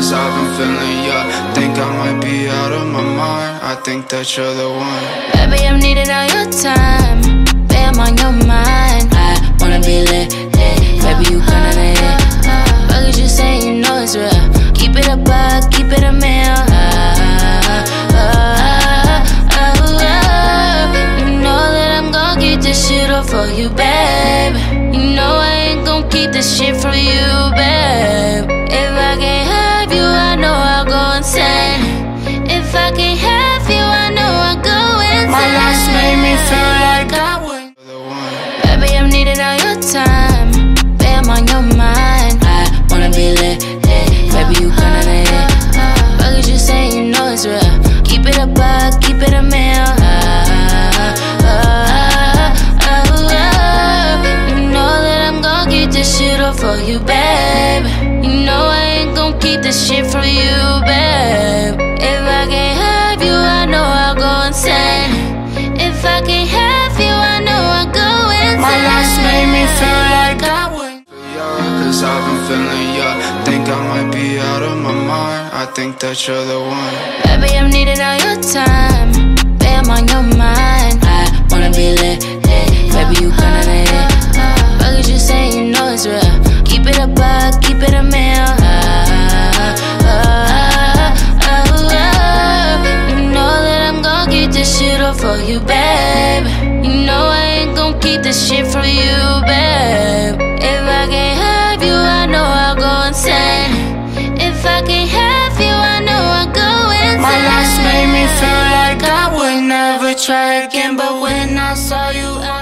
'cause I've been feeling ya. Think I might be out of my mind, I think that you're the one. Baby, I'm needing all your time, babe, I'm on your mind. I wanna be lit, lit. Baby, you gonna need it. Fuck what you saying, you know it's real. Keep it a buck, keep it a meal. You know that I'm gon' get this shit off for you, babe. You know I ain't gon' keep this shit from you, babe. If I can't have you, I know I'll go insane. If I can't have you, I know I'll go insane. My last made me feel like I would. Baby, I'm needing all your time, babe, I'm on your mind. I wanna be lit, lit. Baby, you gonna need it. Fuck what you saying, you know it's real. Keep it a buck, keep it a meal. You know that I'm gon' get this shit off for you, babe. You know I ain't gon' keep this shit from you, babe. If I can't have you, I know I'll go insane. If I can't have you, I know I'll go insane. My last made me feel like I would. 'Cause I've been feeling ya. Think I might be out of my mind, I think that you're the one. Baby, I'm needing all your time, babe, I'm on your mind. I wanna be lit, lit. Baby, you gonna need it. Fuck what you saying, you know it's real. Keep it a buck, keep it a meal. You know that I'm gon' get this shit off for you, babe. You know I ain't gon' keep this shit from you, babe. If I can't have you, I know I'll go insane. If I can't have you, I know I'll go insane. My last made me feel like I would never try again, but when I saw you,